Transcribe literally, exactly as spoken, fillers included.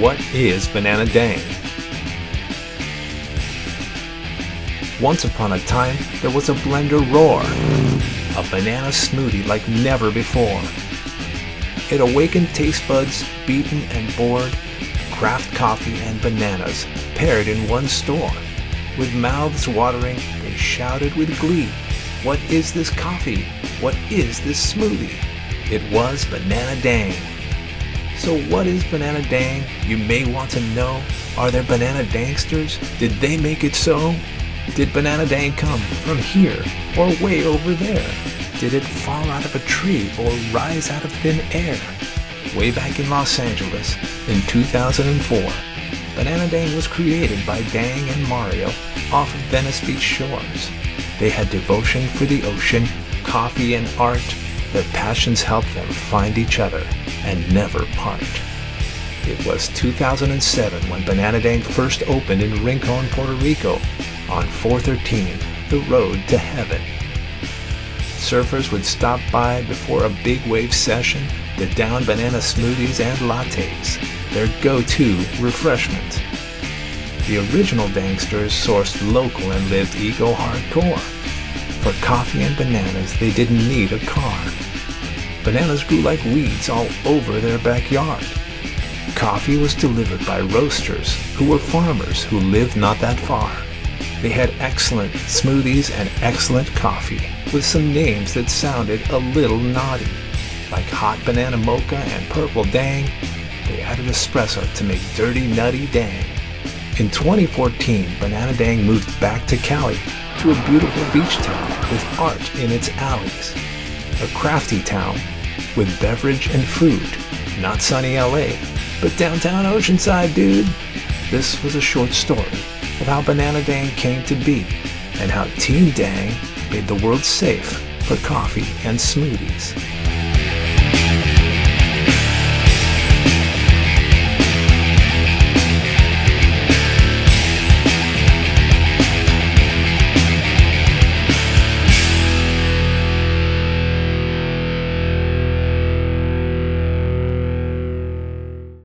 What is Banana Dang? Once upon a time, there was a blender roar, a banana smoothie like never before. It awakened taste buds, beaten and bored, craft coffee and bananas paired in one store. With mouths watering, they shouted with glee, "What is this coffee? What is this smoothie?" It was Banana Dang. So what is Banana Dang? You may want to know. Are there Banana Dangsters? Did they make it so? Did Banana Dang come from here or way over there? Did it fall out of a tree or rise out of thin air? Way back in Los Angeles in two thousand four, Banana Dang was created by Dang and Mario off of Venice Beach shores. They had devotion for the ocean, coffee and art. Their passions helped them find each other and never part. It was two thousand seven when Banana Dang first opened in Rincon, Puerto Rico on four thirteen, the road to heaven. Surfers would stop by before a big wave session to down banana smoothies and lattes, their go-to refreshment. The original Dangsters sourced local and lived eco-hardcore. For coffee and bananas, they didn't need a car. Bananas grew like weeds all over their backyard. Coffee was delivered by roasters who were farmers who lived not that far. They had excellent smoothies and excellent coffee with some names that sounded a little naughty, like Hot Banana Mocha and Purple Dang. They added espresso to make Dirty Nutty Dang. In twenty fourteen, Banana Dang moved back to Cali to a beautiful beach town with art in its alleys. A crafty town with beverage and food. Not sunny L A, but downtown Oceanside, dude. This was a short story of how Banana Dang came to be and how Team Dang made the world safe for coffee and smoothies.